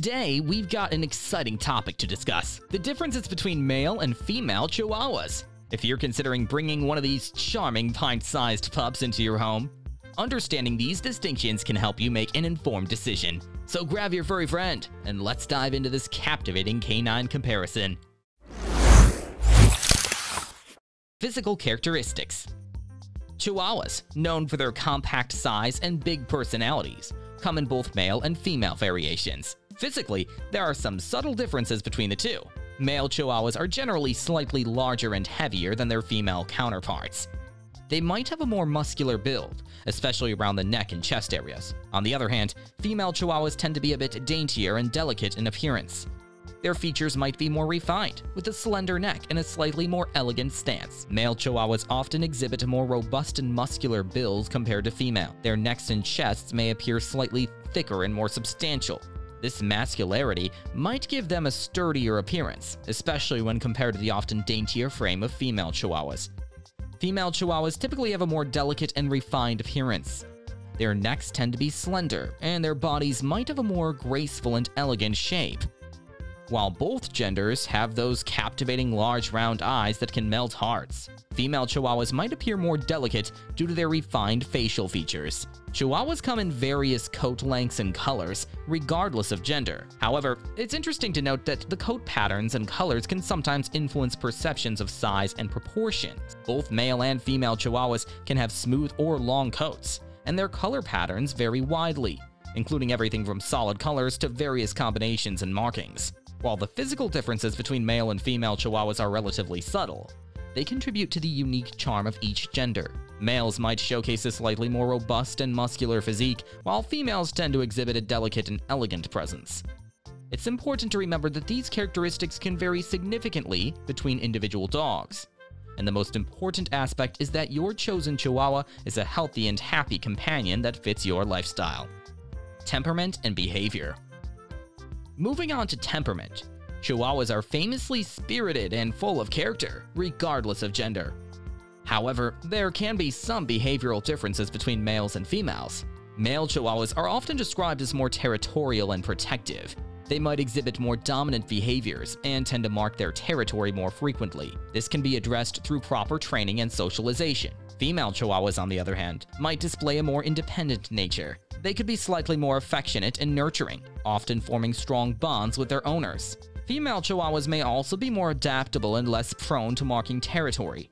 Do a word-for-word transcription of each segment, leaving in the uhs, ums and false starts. Today, we've got an exciting topic to discuss: the differences between male and female Chihuahuas. If you're considering bringing one of these charming pint-sized pups into your home, understanding these distinctions can help you make an informed decision. So grab your furry friend, and let's dive into this captivating canine comparison. Physical characteristics. Chihuahuas, known for their compact size and big personalities, come in both male and female variations. Physically, there are some subtle differences between the two. Male Chihuahuas are generally slightly larger and heavier than their female counterparts. They might have a more muscular build, especially around the neck and chest areas. On the other hand, female Chihuahuas tend to be a bit daintier and delicate in appearance. Their features might be more refined, with a slender neck and a slightly more elegant stance. Male Chihuahuas often exhibit a more robust and muscular build compared to female. Their necks and chests may appear slightly thicker and more substantial. This muscularity might give them a sturdier appearance, especially when compared to the often daintier frame of female Chihuahuas. Female Chihuahuas typically have a more delicate and refined appearance. Their necks tend to be slender, and their bodies might have a more graceful and elegant shape. While both genders have those captivating large round eyes that can melt hearts, female Chihuahuas might appear more delicate due to their refined facial features. Chihuahuas come in various coat lengths and colors, regardless of gender. However, it's interesting to note that the coat patterns and colors can sometimes influence perceptions of size and proportions. Both male and female Chihuahuas can have smooth or long coats, and their color patterns vary widely, including everything from solid colors to various combinations and markings. While the physical differences between male and female Chihuahuas are relatively subtle, they contribute to the unique charm of each gender. Males might showcase a slightly more robust and muscular physique, while females tend to exhibit a delicate and elegant presence. It's important to remember that these characteristics can vary significantly between individual dogs, and the most important aspect is that your chosen Chihuahua is a healthy and happy companion that fits your lifestyle. Temperament and behavior. Moving on to temperament, Chihuahuas are famously spirited and full of character, regardless of gender. However, there can be some behavioral differences between males and females. Male Chihuahuas are often described as more territorial and protective. They might exhibit more dominant behaviors and tend to mark their territory more frequently. This can be addressed through proper training and socialization. Female Chihuahuas, on the other hand, might display a more independent nature. They could be slightly more affectionate and nurturing, often forming strong bonds with their owners. Female Chihuahuas may also be more adaptable and less prone to marking territory.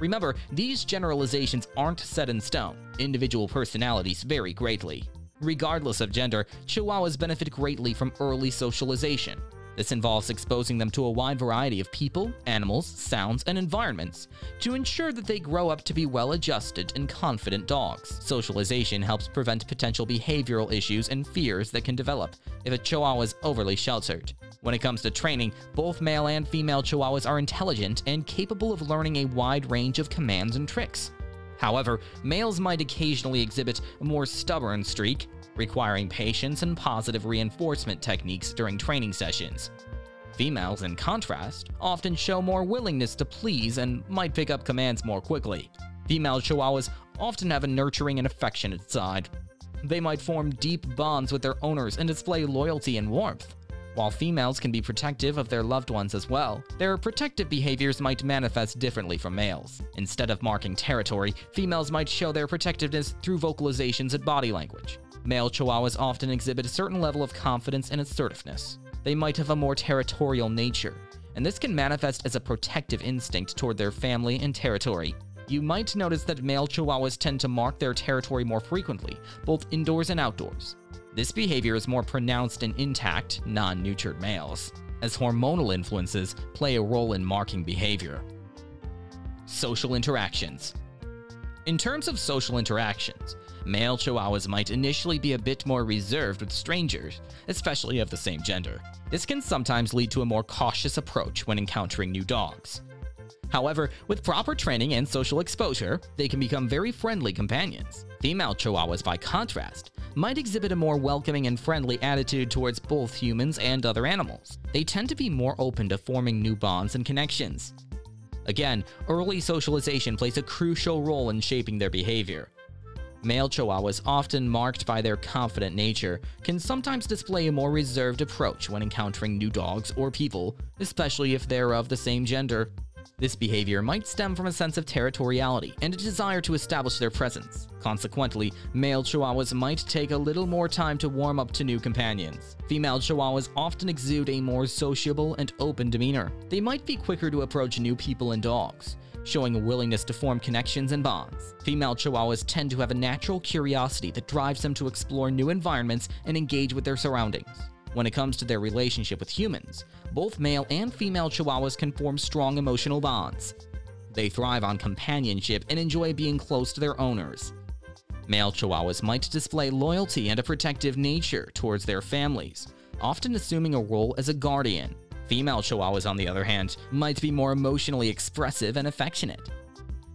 Remember, these generalizations aren't set in stone. Individual personalities vary greatly. Regardless of gender, Chihuahuas benefit greatly from early socialization. This involves exposing them to a wide variety of people, animals, sounds, and environments to ensure that they grow up to be well-adjusted and confident dogs. Socialization helps prevent potential behavioral issues and fears that can develop if a Chihuahua is overly sheltered. When it comes to training, both male and female Chihuahuas are intelligent and capable of learning a wide range of commands and tricks. However, males might occasionally exhibit a more stubborn streak, requiring patience and positive reinforcement techniques during training sessions. Females, in contrast, often show more willingness to please and might pick up commands more quickly. Female Chihuahuas often have a nurturing and affectionate side. They might form deep bonds with their owners and display loyalty and warmth. While females can be protective of their loved ones as well, their protective behaviors might manifest differently from males. Instead of marking territory, females might show their protectiveness through vocalizations and body language. Male Chihuahuas often exhibit a certain level of confidence and assertiveness. They might have a more territorial nature, and this can manifest as a protective instinct toward their family and territory. You might notice that male Chihuahuas tend to mark their territory more frequently, both indoors and outdoors. This behavior is more pronounced in intact, non-neutered males, as hormonal influences play a role in marking behavior. Social interactions. In terms of social interactions, male Chihuahuas might initially be a bit more reserved with strangers, especially of the same gender. This can sometimes lead to a more cautious approach when encountering new dogs. However, with proper training and social exposure, they can become very friendly companions. Female Chihuahuas, by contrast, might exhibit a more welcoming and friendly attitude towards both humans and other animals. They tend to be more open to forming new bonds and connections. Again, early socialization plays a crucial role in shaping their behavior. Male Chihuahuas, often marked by their confident nature, can sometimes display a more reserved approach when encountering new dogs or people, especially if they're of the same gender. This behavior might stem from a sense of territoriality and a desire to establish their presence. Consequently, male Chihuahuas might take a little more time to warm up to new companions. Female Chihuahuas often exude a more sociable and open demeanor. They might be quicker to approach new people and dogs, showing a willingness to form connections and bonds. Female Chihuahuas tend to have a natural curiosity that drives them to explore new environments and engage with their surroundings. When it comes to their relationship with humans, both male and female Chihuahuas can form strong emotional bonds. They thrive on companionship and enjoy being close to their owners. Male Chihuahuas might display loyalty and a protective nature towards their families, often assuming a role as a guardian. Female Chihuahuas, on the other hand, might be more emotionally expressive and affectionate.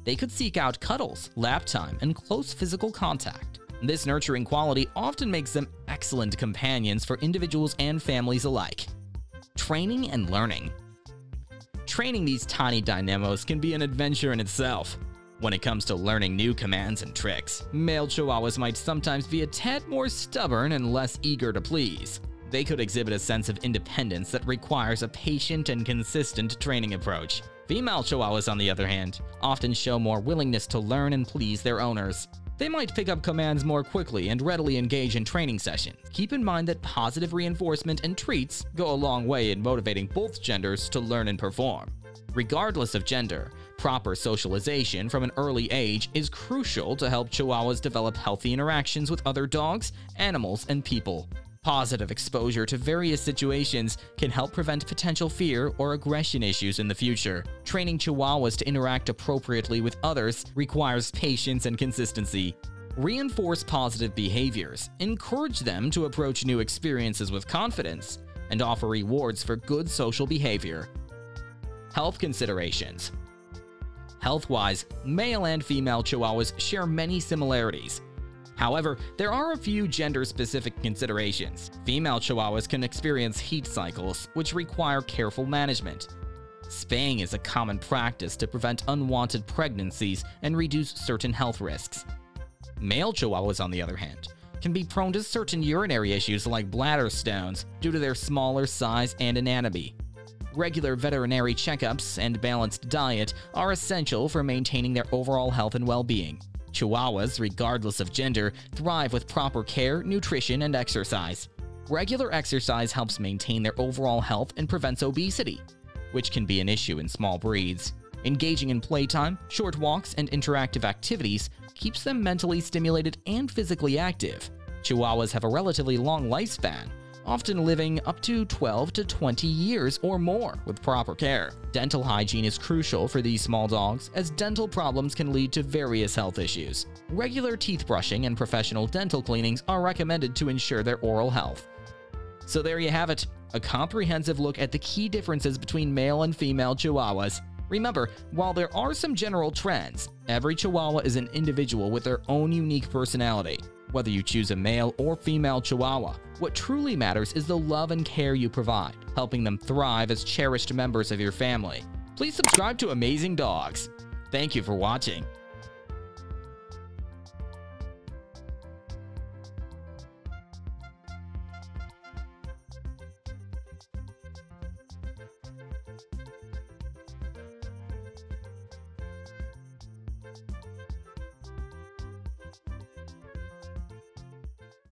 They could seek out cuddles, lap time, and close physical contact. This nurturing quality often makes them excellent companions for individuals and families alike. Training and learning. Training these tiny dynamos can be an adventure in itself. When it comes to learning new commands and tricks, male Chihuahuas might sometimes be a tad more stubborn and less eager to please. They could exhibit a sense of independence that requires a patient and consistent training approach. Female Chihuahuas, on the other hand, often show more willingness to learn and please their owners. They might pick up commands more quickly and readily engage in training sessions. Keep in mind that positive reinforcement and treats go a long way in motivating both genders to learn and perform. Regardless of gender, proper socialization from an early age is crucial to help Chihuahuas develop healthy interactions with other dogs, animals, and people. Positive exposure to various situations can help prevent potential fear or aggression issues in the future. Training Chihuahuas to interact appropriately with others requires patience and consistency. Reinforce positive behaviors, encourage them to approach new experiences with confidence, and offer rewards for good social behavior. Health considerations. Health-wise, male and female Chihuahuas share many similarities. However, there are a few gender-specific considerations. Female Chihuahuas can experience heat cycles, which require careful management. Spaying is a common practice to prevent unwanted pregnancies and reduce certain health risks. Male Chihuahuas, on the other hand, can be prone to certain urinary issues like bladder stones due to their smaller size and anatomy. Regular veterinary checkups and balanced diet are essential for maintaining their overall health and well-being. Chihuahuas, regardless of gender, thrive with proper care, nutrition, and exercise. Regular exercise helps maintain their overall health and prevents obesity, which can be an issue in small breeds. Engaging in playtime, short walks, and interactive activities keeps them mentally stimulated and physically active. Chihuahuas have a relatively long lifespan, often living up to twelve to twenty years or more with proper care. Dental hygiene is crucial for these small dogs, as dental problems can lead to various health issues. Regular teeth brushing and professional dental cleanings are recommended to ensure their oral health. So there you have it, a comprehensive look at the key differences between male and female Chihuahuas. Remember, while there are some general trends, every Chihuahua is an individual with their own unique personality. Whether you choose a male or female Chihuahua, what truly matters is the love and care you provide, helping them thrive as cherished members of your family. Please subscribe to Amazing Dogs. Thank you for watching.